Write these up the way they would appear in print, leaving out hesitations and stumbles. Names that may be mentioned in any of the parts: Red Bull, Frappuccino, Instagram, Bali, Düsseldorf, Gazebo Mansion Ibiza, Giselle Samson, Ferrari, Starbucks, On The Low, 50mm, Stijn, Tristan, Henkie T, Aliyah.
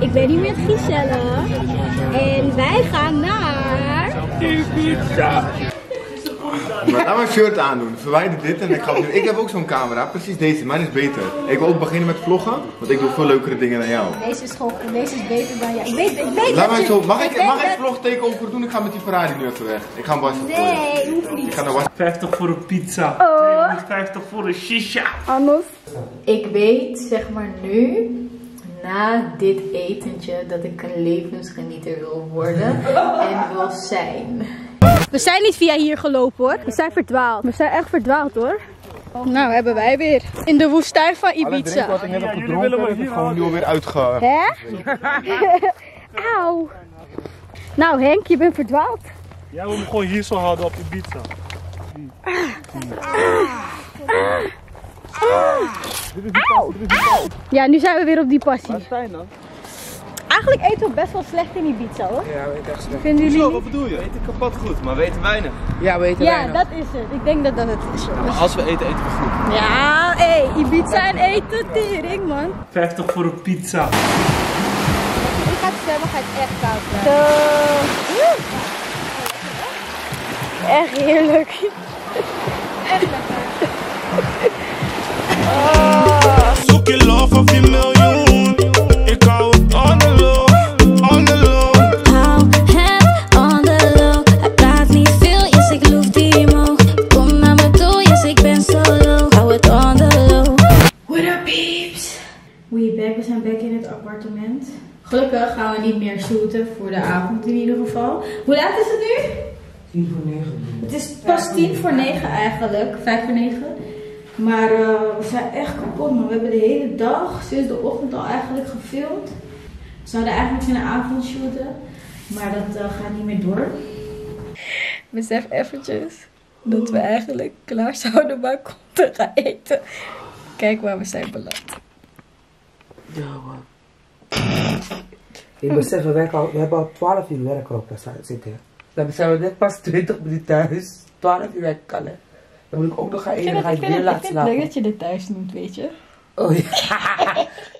Ik ben hier met Giselle en wij gaan naar Ibiza. Maar laat mijn shirt aandoen, verwijder dit en ik ga nu. Ik heb ook zo'n camera, precies deze, mijn is beter. Ik wil ook beginnen met vloggen, want ik doe veel leukere dingen dan jou. Deze is beter dan jou. Ik weet laat mij zo, mag ik vlogteken over doen? Ik ga met die Ferrari nu even weg. Ik ga hem wassen. Nee, hoeft niet. Ik ga naar wassen. 50 voor een pizza, 250 voor een shisha. Anders. Ik weet, zeg maar nu, na dit etentje, dat ik een levensgenieter wil worden en wil zijn. We zijn niet via hier gelopen hoor. We zijn verdwaald. We zijn echt verdwaald hoor. Nou, hebben wij weer. In de woestijn van Ibiza. Wat ik net heb gedronken, heb ik gewoon nu alweer uitge... Hè? Auw. Nou Henk, je bent verdwaald. Jij moet me gewoon hier zo houden op Ibiza. Dit is die pauw, dit is die pauw. Ja, nu zijn we weer op die passie. Waar zijn dan? Eigenlijk eten we best wel slecht in Ibiza hoor. Ja, we eten echt slecht. Vinden jullie? Zo, wat bedoel je? We eten kapot goed, maar we eten weinig. Ja, we eten weinig. Ja, dat is het. Ik denk dat dat het is. Ja, maar als we eten, eten we goed. Ja, hé, Ibiza en eten, tering man. 50 voor een pizza. Als je gaat zwemmen, ga ik echt koud blijven. Echt heerlijk. Echt lekker. Zoek je love of je miljoen. Ik hou het on the low, on the low. Hou het on the low. Hij praat niet veel, yes ik loef die mo. Kom naar me toe, yes ik ben solo. Hou het on the low. What up peeps? We zijn back in het appartement. Gelukkig gaan we niet meer shooten voor de avond in ieder geval. Hoe laat is het nu? 10 voor 9. Het is pas 10 voor 9 eigenlijk, 5 voor 9. Maar we zijn echt kapot, maar we hebben de hele dag, sinds de ochtend al eigenlijk gefilmd. We zouden eigenlijk in de avond shooten, maar dat gaat niet meer door. Besef eventjes dat we eigenlijk klaar zouden maken om te gaan eten. Kijk waar we zijn beland. Ja man. Ik besef, we hebben al 12 uur werk op zitten. Dan zijn we net pas 20 minuten thuis, 12 uur werk kan hè. Dan moet ik ook nog gaan eten en ga ik weer laten slapen. Ik vind het leuk dat je dit thuis noemt, weet je. Oh ja.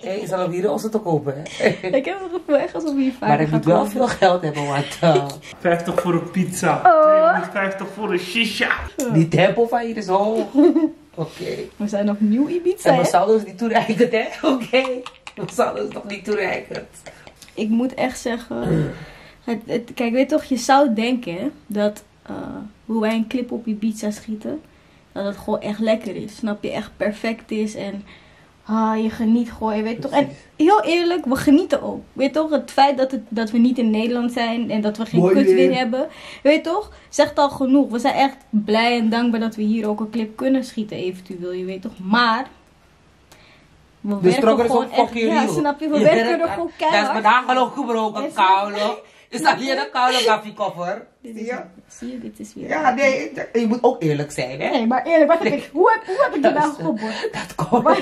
Hé, is al op hier ons te kopen, hè? Ik heb het gevoel echt alsof we hier vaak. Maar ik moet wel veel geld hebben, want... 50 voor een pizza. 250 voor een shisha. Die tempo van hier is hoog. Oké. We zijn opnieuw Ibiza, hè? En we zouden ons niet toereikend, hè? Oké. We zouden ons nog niet toereikend. Ik moet echt zeggen... Kijk, weet toch, je zou denken dat... hoe wij een clip op Ibiza schieten, dat het gewoon echt lekker is. Snap je, echt perfect is en je geniet gewoon, je weet toch. En heel eerlijk, we genieten ook. Weet toch, het feit dat we niet in Nederland zijn en dat we geen kut weer hebben, weet toch, zegt al genoeg. We zijn echt blij en dankbaar dat we hier ook een clip kunnen schieten eventueel, je weet toch. Maar... we dus werken gewoon echt, ja snap je, we werken er gewoon keihard. Dat is vandaag wel ook gebroken, koude. Is dat hier een koude koffer? Zie je, dit is weer... Ja, nee, je moet ook eerlijk zijn, hè? Nee, maar eerlijk, wat heb ik... Hoe heb ik die nou geboord? Dat komt.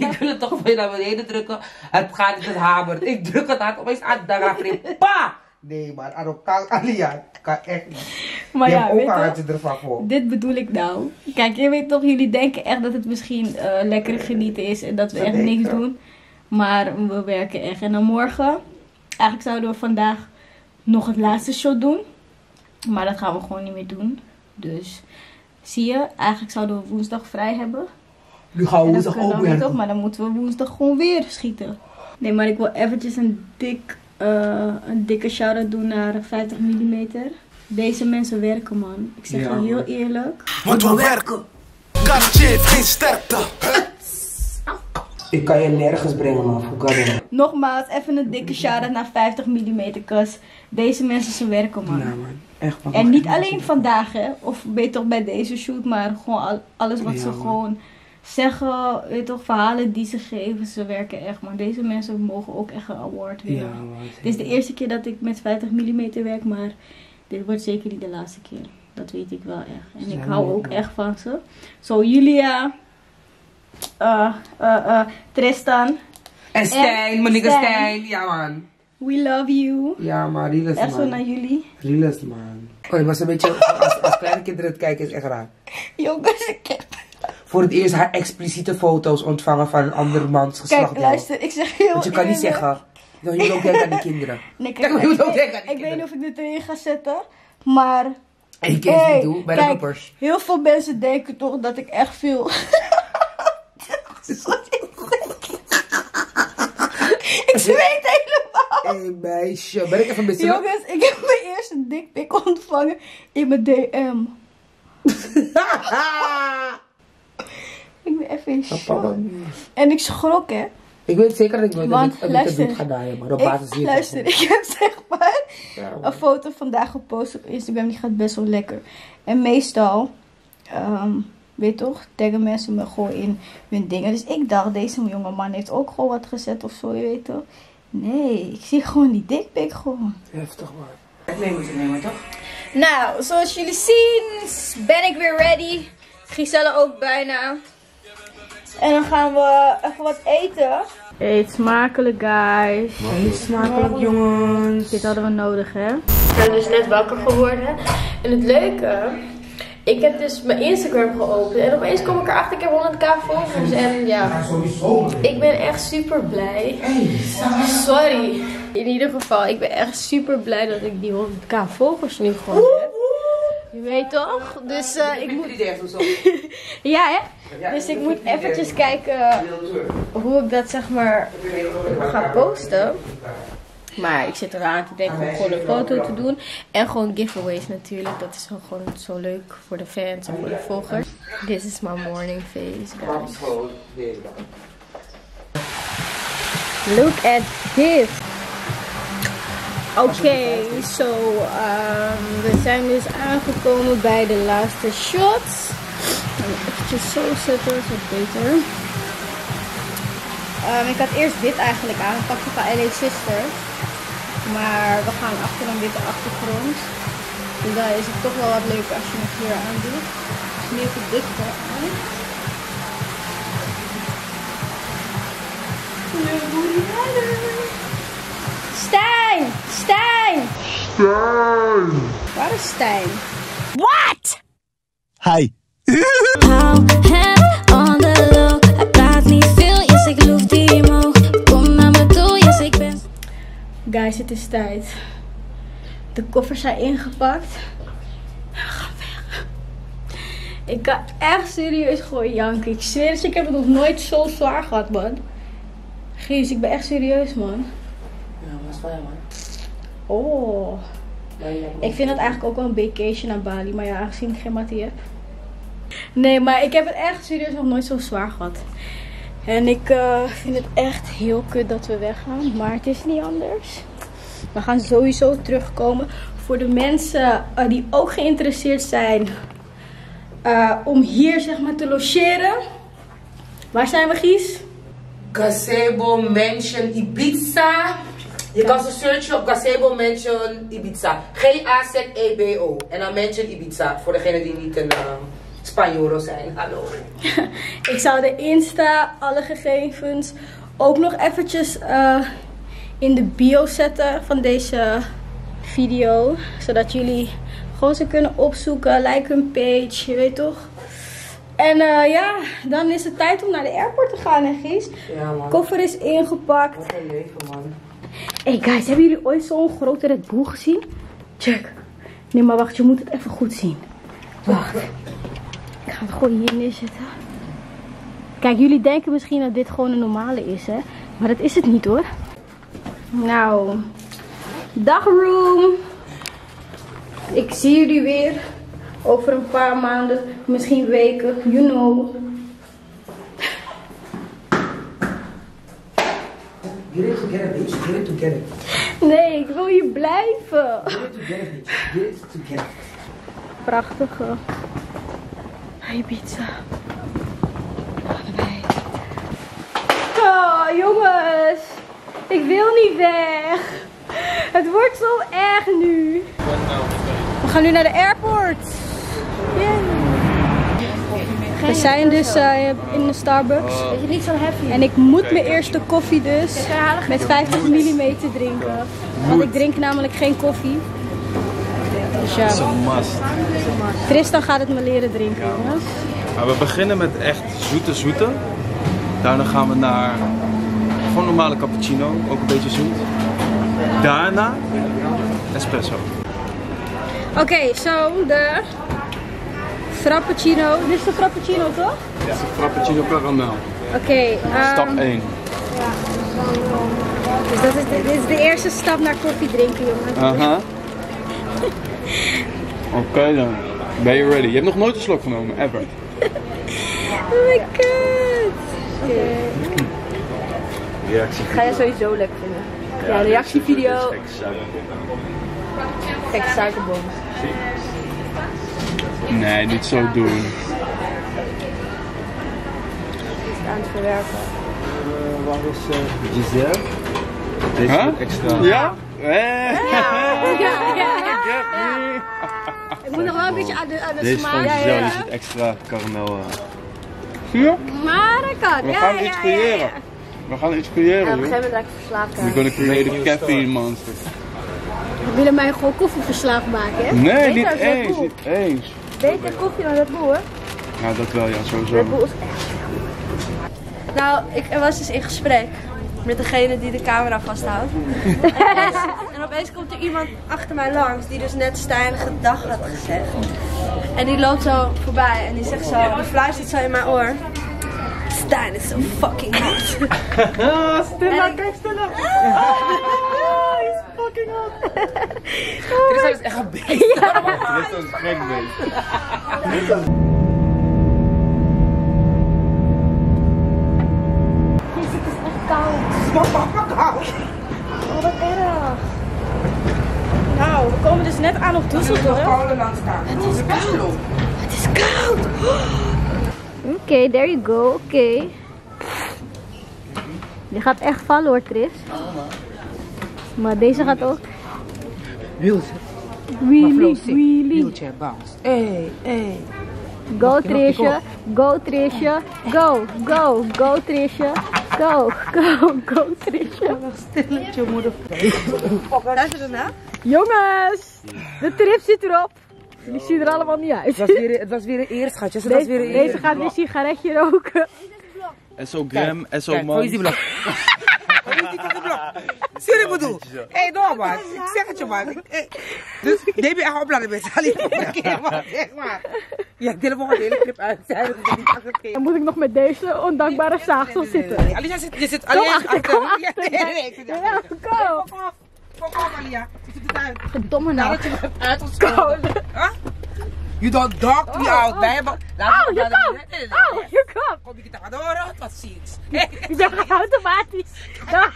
Ik wil het toch weer naar beneden drukken. Het gaat niet met hamer. Ik druk het hard opeens aan. Dan ga ik... Pa! Nee, maar arrogant, Aliyah, dat kan echt niet. Maar je ja, ook weet je ervan voor. Dit bedoel ik nou. Kijk, je weet toch, jullie denken echt dat het misschien lekker genieten is en dat we echt niks doen. Maar we werken echt. En dan morgen, eigenlijk zouden we vandaag nog het laatste shot doen. Maar dat gaan we gewoon niet meer doen. Dus, zie je, eigenlijk zouden we woensdag vrij hebben. Nu gaan we woensdag ook weer doen. Maar dan moeten we woensdag gewoon weer schieten. Nee, maar ik wil eventjes een dikke shout-out doen naar 50mm. Deze mensen werken, man. Ik zeg je heel eerlijk. Want we werken. Kastje heeft geen sterkte. Ik kan je nergens brengen, man. Hoe kan je? Nogmaals, even een dikke shout-out naar 50mm. Cause deze mensen, ze werken, man. Ja, man. Echt, man. En niet alleen vandaag, hè. Of beter bij deze shoot, maar gewoon alles wat ze gewoon zeggen, weet toch, verhalen die ze geven, ze werken echt, maar deze mensen mogen ook echt een award winnen. Ja, dit is de eerste keer dat ik met 50mm werk, maar dit wordt zeker niet de laatste keer. Dat weet ik wel echt. En ik hou ook echt van ze. Zo, Julia, Tristan. En Stijn, mijn nigga Stijn. Ja man. We love you. Ja maar, relax man. Echt zo naar jullie. Relax man. Oh, maar zo'n beetje, als kleine kinderen het kijken is echt raar. Jongens, ik heb... voor het eerst haar expliciete foto's ontvangen van een ander mans geslacht. Kijk, luister, ik zeg heel eerlijk. Want je kan niet zeggen, Dan hield ook denken aan die kinderen. Nee, kijk, ik weet niet of ik dit erin ga zetten, maar... Ik ken het niet toe, bij de roepers. Heel veel mensen denken toch dat ik echt veel... Sorry, ik zweet helemaal. Hé hey, meisje, ben ik even bezig? Jongens, ik heb mijn eerste dikpik ontvangen in mijn DM. Ik ben even in shock. En ik schrok, hè. Ik weet zeker dat ik nooit doet ga draaien, maar op basis hier. Luister, ik heb zeg maar een foto vandaag gepost op Instagram, die gaat best wel lekker. En meestal, weet toch, taggen mensen me gewoon in hun dingen. Dus ik dacht, deze jonge man heeft ook gewoon wat gezet of zo, je weet toch. Nee, ik zie gewoon die dikpik gewoon. Heftig man. Het nemen ze nemen, toch? Nou, zoals jullie zien, ben ik weer ready. Giselle ook bijna. En dan gaan we even wat eten. Eet smakelijk, guys. Eet smakelijk, jongens. Dit hadden we nodig, hè? Ik ben dus net wakker geworden. En het leuke, ik heb dus mijn Instagram geopend. En opeens kom ik erachter, ik heb 100k volgers. En ja, ik ben echt super blij. Sorry. In ieder geval, ik ben echt super blij dat ik die 100k volgers nu gewoon heb. Je weet toch? Dus ik moet... Ja, hè? Dus ik moet eventjes kijken hoe ik dat zeg maar ga posten. Maar ik zit eraan te denken om gewoon een foto te doen. En gewoon giveaways natuurlijk. Dat is gewoon zo leuk voor de fans en voor de volgers. This is my morning face, guys. Look at this. Oké, so we zijn dus aangekomen bij de laatste shots. Even zo zetten, is wat beter. Ik had eerst dit eigenlijk aangepakt van LA Sisters. Maar we gaan achter een witte achtergrond. Dus daar is het toch wel wat leuk als je het hier aan doet. Dus nu even dichter aan. Stijn! Stijn! Stijn! Waar is Stijn? What? Hi. Nou, hem on the low. Ik praat niet veel, yes, ik loef die omhoog. Kom naar me toe, yes, ik ben... Guys, het is tijd. De koffers zijn ingepakt. We gaan weg. Ik kan echt serieus gewoon janken. Ik zweer het, ik heb het nog nooit zo zwaar gehad, man. Gies, ik ben echt serieus, man. Ja, maar dat is wel jammer. Oh. Ik vind dat eigenlijk ook wel een vacation aan Bali. Maar ja, aangezien ik geen mattie heb... Nee, maar ik heb het echt serieus nog nooit zo zwaar gehad. En ik vind het echt heel kut dat we weggaan. Maar het is niet anders. We gaan sowieso terugkomen. Voor de mensen die ook geïnteresseerd zijn om hier zeg maar te logeren. Waar zijn we, Gies? Gazebo Mansion Ibiza. Je kan ze searchen op Gazebo Mansion Ibiza. G-A-Z-E-B-O. En dan Mansion Ibiza. Voor degene die niet een... Spanjoren zijn, hallo. Ik zou de Insta, alle gegevens, ook nog eventjes in de bio zetten van deze video. Zodat jullie gewoon ze kunnen opzoeken, like hun page, je weet toch. En ja, dan is het tijd om naar de airport te gaan, hè Gies? Ja man. Koffer is ingepakt. Wat een leven, man. Hey guys, hebben jullie ooit zo'n grote Red Bull gezien? Check. Nee, maar wacht, je moet het even goed zien. Wacht. Ik ga het gewoon hier neerzetten. Kijk, jullie denken misschien dat dit gewoon een normale is, hè? Maar dat is het niet, hoor. Nou. Dagroom. Ik zie jullie weer. Over een paar maanden. Misschien weken. You know. You need to get it, bitch. You need to get it. Nee, ik wil hier blijven. You need to get it, bitch. You need to get it. Prachtige... Ibiza. Oh, jongens. Ik wil niet weg. Het wordt zo erg nu. We gaan nu naar de airport. Yeah. We zijn dus in de Starbucks. En ik moet mijn eerste koffie dus met 50mm drinken. Want ik drink namelijk geen koffie. Dus ja, Tristan gaat het me leren drinken. Ja. Maar we beginnen met echt zoete. Daarna gaan we naar gewoon normale cappuccino, ook een beetje zoet. Daarna espresso. Oké, zo de frappuccino. Dit is de frappuccino toch? Ja, dit is de frappuccino caramel. Oké. Stap 1. Ja. Dus dat is dit is de eerste stap naar koffie drinken, jongen. Aha. Oké dan. Ben je ready? Je hebt nog nooit een slok genomen, ever. Oh my god. Okay. Ga je sowieso lekker vinden. Ja, ja, reactievideo. Kijk, suikerbom. Nee, niet zo doen. Het is aan het verwerken. Wat is Giselle? Deze extra. Ja? Ik moet nog wel een beetje aan de smaak. Deze van Giselle is het extra karamel. Zie je? Maar dat kan. We gaan iets creëren. We gaan iets creëren. Ja, we gaan het lekker verslaafd maken. We kunnen creëren de caffeine monster. Willen mij gewoon koffie verslaafd maken, hè? Nee, niet eens, niet eens. Beter koffie dan Red Bull, hè? Ja, dat wel, ja, sowieso. Red Bull is echt goed. Nou, ik was dus in gesprek met degene die de camera vasthoudt. En opeens komt er iemand achter mij langs die dus net stijnige dag had gezegd. En die loopt zo voorbij en die zegt zo, die fluistert zo in mijn oor. Stijn is zo fucking hot. Stella, kijk Stella. Hij is fucking hot. Teresa is echt een beest. Teresa is een gek beest. Jezus, het is echt koud. Oh, wat erg. Nou, we komen dus net aan op Düsseldorf. Het is koud. Het is koud. Oké, there you go. Oké. Die gaat echt vallen hoor, Chris. Maar deze gaat ook. Wheelie. Wheelchair bounce. Hey. Go Trisha. Go Trisha. Go Trisha. Go Trisha. Stilletje moeder. Luister ernaar. Jongens, de trip zit erop. Die zien er allemaal niet uit. Het was weer een eer, schatjes. Deze gaat weer sigaretje roken. SO Gram, SO Man. Hoe is die blok? Serieus bedoel. Hé, nou man. Ik zeg het je maar. Dus neem je echt opladen met Aliyah. Zeg maar. Ja, ik deel hem al de hele clip uit. Dan moet ik nog met deze ondankbare zaagsel zitten. Aliyah zit alleen achter. Ja, go. Kom op, Aliyah. Je ziet het uit. Verdomme nou. Nadat je het hebt uitgeschoten. You don't dog me out. Wij hebben... Oh, je komt. Kom ik daar door. Wat zie ik? Je zegt automatisch. Dat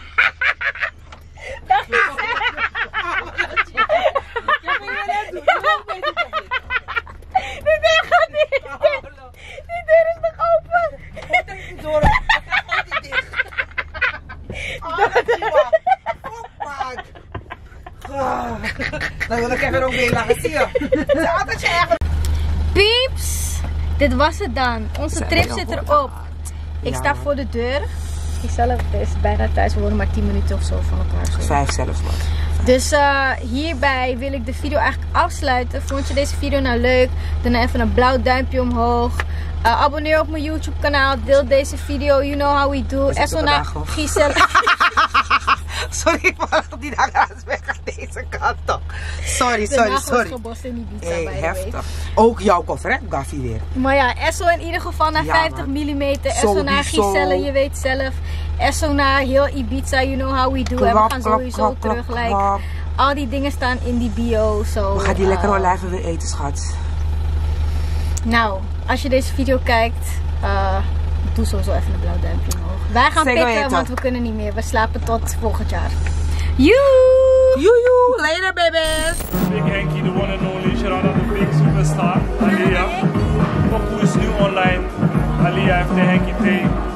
is het. Je bent weer net doen. Die deur gaat niet. Die deur is nog open. Goed dat je door. Dat gaat niet dicht. Oh, dat is waar. Dan wil ik even ook weer laten zien. Pieps, dit was het dan. Onze trip zit erop. Ik sta voor de deur. Giselle is bijna thuis. We wonen maar 10 minuten of zo van elkaar. 5 zelfs nog. Dus hierbij wil ik de video eigenlijk afsluiten. Vond je deze video nou leuk? Doe even een blauw duimpje omhoog. Abonneer op mijn YouTube kanaal. Deel deze video. You know how we do. En zo naar Giselle. Sorry, maar die naga is weg aan deze kant toch. Sorry. Heftig. Ook jouw koffer, hè, Gaffie weer. Maar ja, Esso in ieder geval naar 50mm. Esso naar Giselle, je weet zelf. Esso naar heel Ibiza, you know how we do. En we gaan sowieso terug. Al die dingen staan in die bio. We gaan die lekkere olijven weer eten, schat. Nou, als je deze video kijkt, doe sowieso even een blauw duimpje omhoog. Wij gaan pikken, want we kunnen niet meer. We slapen tot volgend jaar. Joe! Later, baby's! Big Henkie, the one and only. Shout out to the big superstar, Aliyah. Poku is new online. Aliyah heeft de Henkie T.